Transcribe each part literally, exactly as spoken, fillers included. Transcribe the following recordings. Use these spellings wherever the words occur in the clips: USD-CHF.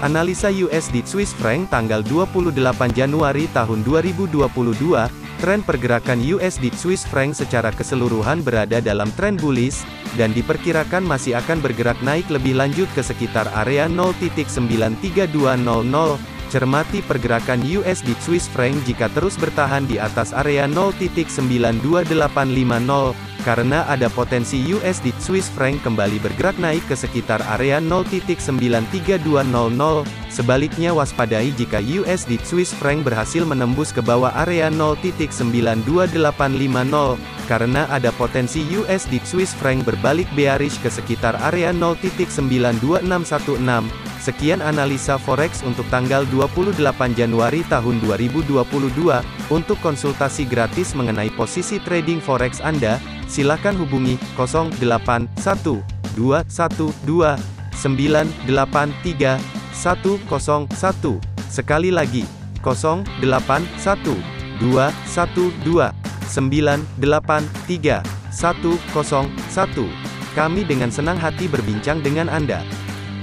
Analisa U S D Swiss franc tanggal dua puluh delapan Januari tahun dua ribu dua puluh dua, tren pergerakan U S D Swiss franc secara keseluruhan berada dalam tren bullish, dan diperkirakan masih akan bergerak naik lebih lanjut ke sekitar area nol titik sembilan tiga dua nol nol. Cermati pergerakan U S D Swiss franc jika terus bertahan di atas area nol titik sembilan dua delapan lima nol, karena ada potensi U S D Swiss franc kembali bergerak naik ke sekitar area nol titik sembilan tiga dua nol nol. Sebaliknya waspadai jika U S D Swiss franc berhasil menembus ke bawah area nol titik sembilan dua delapan lima nol, karena ada potensi U S D Swiss franc berbalik bearish ke sekitar area nol titik sembilan dua enam satu enam. Sekian analisa forex untuk tanggal dua puluh delapan Januari tahun dua ribu dua puluh dua. Untuk konsultasi gratis mengenai posisi trading forex Anda, silakan hubungi nol delapan satu dua satu dua sembilan delapan tiga satu nol satu. Sekali lagi, nol delapan satu dua satu dua sembilan delapan tiga satu nol satu. Kami dengan senang hati berbincang dengan Anda.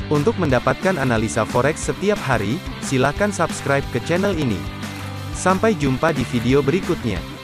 Untuk mendapatkan analisa forex setiap hari, silakan subscribe ke channel ini. Sampai jumpa di video berikutnya.